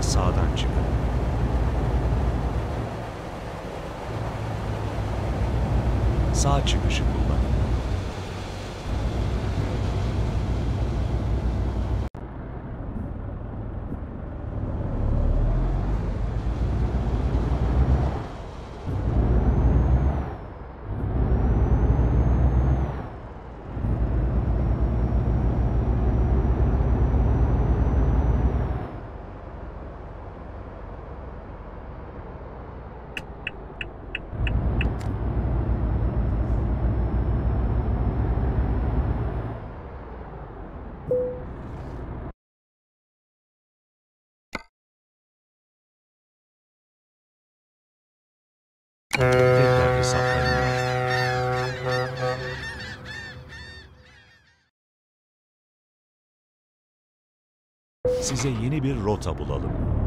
sonra sağdan çıkın. Sağ çıkışı kullanın. Tekrar hesaplayın. Size yeni bir rota bulalım.